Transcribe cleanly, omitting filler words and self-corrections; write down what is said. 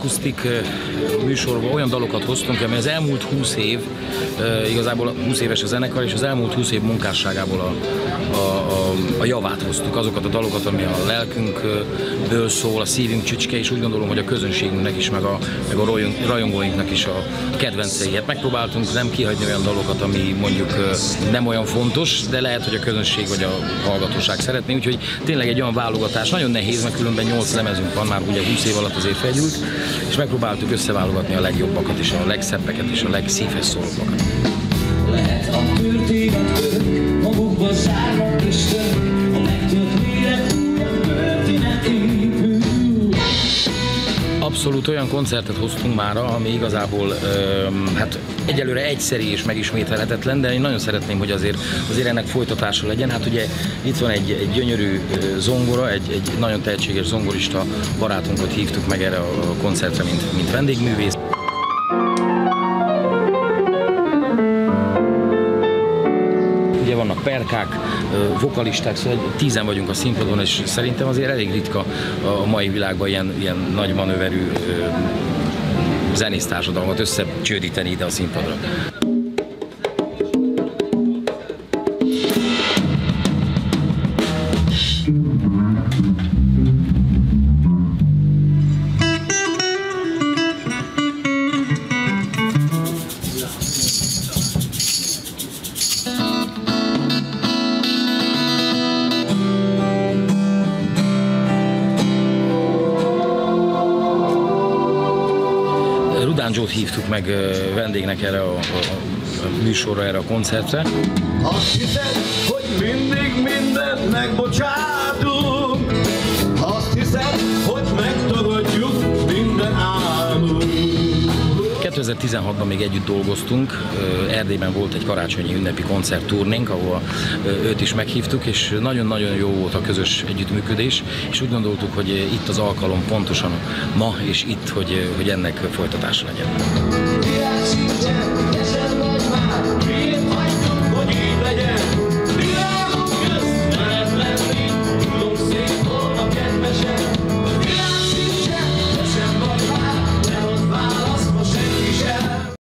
Akusztik műsorban olyan dalokat hoztunk, amely az elmúlt 20 év, igazából 20 éves a zenekar, és az elmúlt 20 év munkásságából a javát hoztuk, azokat a dalokat, ami a lelkünkből szól, a szívünk csücske, és úgy gondolom, hogy a közönségünknek is, meg a rajongóinknak is a kedvencei. Hát megpróbáltunk nem kihagyni olyan dalokat, ami mondjuk nem olyan fontos, de lehet, hogy a közönség vagy a hallgatóság szeretné, úgyhogy tényleg egy olyan válogatás, nagyon nehéz, mert különben 8 lemezünk van már ugye 20 év alatt azért felgyújt, és megpróbáltuk összeválogatni a legjobbakat, és a legszebbbeket, és a legszívhez szólóbbakat. Lehet a történet, magukba zárnak Isten, a megtört méret, a történet épül. Abszolút olyan koncertet hoztunk mára, ami igazából, hát egyelőre egyszeri és megismételhetetlen, de én nagyon szeretném, hogy azért ennek folytatása legyen. Hát ugye itt van egy gyönyörű zongora, egy nagyon tehetséges zongorista barátunkat hívtuk meg erre a koncertre, mint vendégművész. Ugye vannak perkák, vokalisták, szóval 10-en vagyunk a színpadon, és szerintem azért elég ritka a mai világban ilyen nagy manőverű zenész társadalmat összecsődíteni ide a színpadra. Rudán Gyót hívtuk meg vendégnek erre a műsorra, erre a koncertre. Azt hiszed, hogy mindig mindent megbocsátunk, azt hiszed, hogy megtagadjuk minden álmunk. 2016-ban még együtt dolgoztunk, Erdélyben volt egy karácsonyi ünnepi koncertturnénk, ahol őt is meghívtuk, és nagyon-nagyon jó volt a közös együttműködés, és úgy gondoltuk, hogy itt az alkalom pontosan ma, és itt, hogy ennek folytatása legyen.